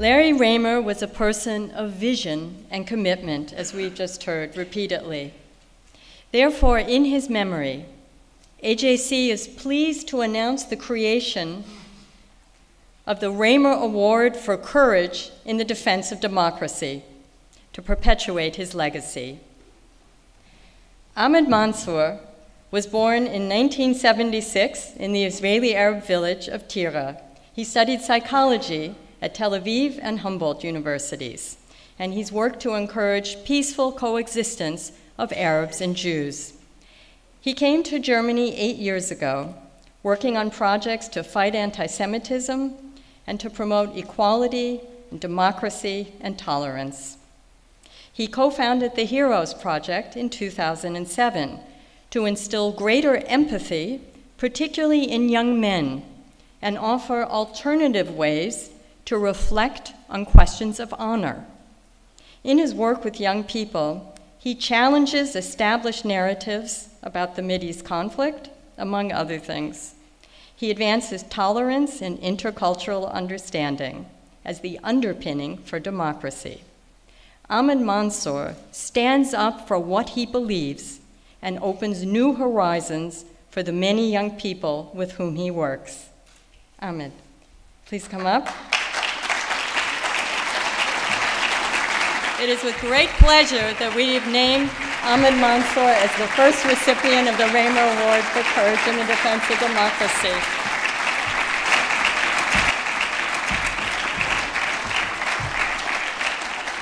Larry Ramer was a person of vision and commitment, as we've just heard repeatedly. Therefore, in his memory, AJC is pleased to announce the creation of the Ramer Award for Courage in the Defense of Democracy to perpetuate his legacy. Ahmad Mansour was born in 1976 in the Israeli Arab village of Tira. He studied psychology at Tel Aviv and Humboldt universities, and he's worked to encourage peaceful coexistence of Arabs and Jews. He came to Germany 8 years ago, working on projects to fight anti-Semitism and to promote equality, democracy, and tolerance. He co-founded the Heroes Project in 2007 to instill greater empathy, particularly in young men, and offer alternative ways to reflect on questions of honor. In his work with young people, he challenges established narratives about the Mideast conflict, among other things. He advances tolerance and intercultural understanding as the underpinning for democracy. Ahmad Mansour stands up for what he believes and opens new horizons for the many young people with whom he works. Ahmad, please come up. It is with great pleasure that we have named Ahmad Mansour as the first recipient of the Ramer Award for Courage in the Defense of Democracy.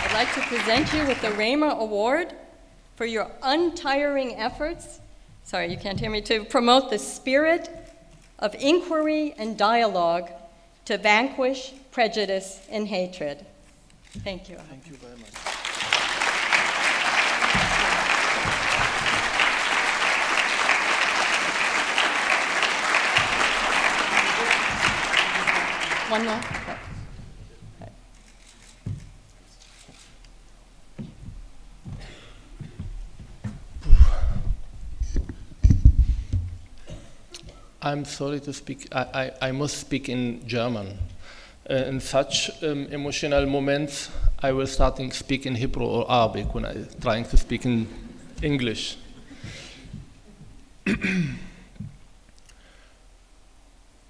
I'd like to present you with the Ramer Award for your untiring efforts, sorry, you can't hear me, to promote the spirit of inquiry and dialogue to vanquish prejudice and hatred. Thank you. Thank you very much. One more. Okay. I'm sorry to speak. I must speak in German. In such emotional moments, I will start to speak in Hebrew or Arabic when I'm trying to speak in English.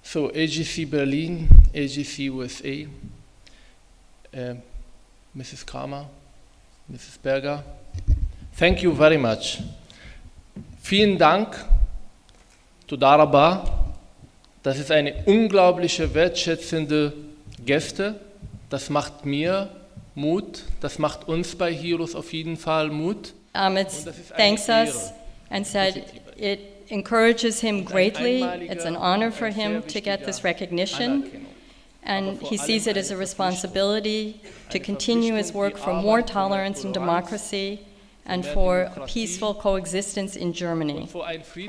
So AJC Berlin, AJC USA, Mrs. Kramer, Mrs. Berger, thank you very much. Vielen Dank, Toda Rabba. Das ist eine unglaubliche wertschätzende Gäste, das macht mir Mut, das macht uns bei Heroes auf jeden Fall Mut. Ahmad thanks us and said it encourages him greatly. It's an honor for him to get this recognition, and he sees it as a responsibility to continue his work for more tolerance and democracy and for peaceful coexistence in Germany.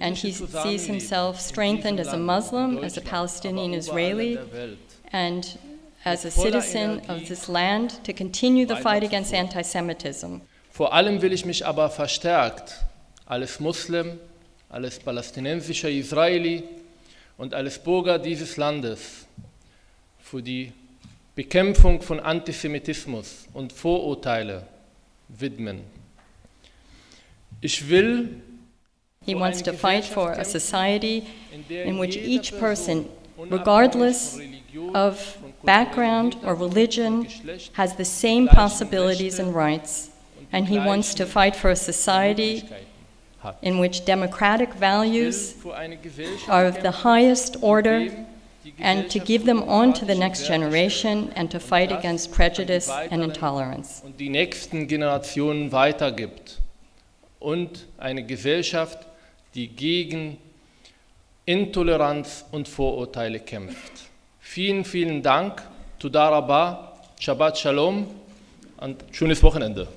And he sees himself strengthened as a Muslim, as a Palestinian Israeli, and as a citizen of this land to continue the fight against anti-Semitism. Vor allem will ich mich aber verstärkt als Muslim, als palästinensischer Israeli und als Bürger dieses Landes für die Bekämpfung von Antisemitismus und Vorurteile widmen. Ich will. He wants to fight for a society in which each person, regardless of background or religion, has the same possibilities and rights, and he wants to fight for a society in which democratic values are of the highest order, and to give them on to the next generation and to fight against prejudice and intolerance. Und die nächsten Generationen weitergibt, und eine Gesellschaft, die gegen Intoleranz und Vorurteile kämpft. Vielen, vielen Dank. Toda Rabba, Shabbat Shalom und schönes Wochenende.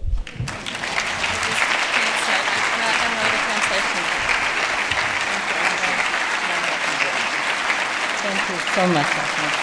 Thank you so much.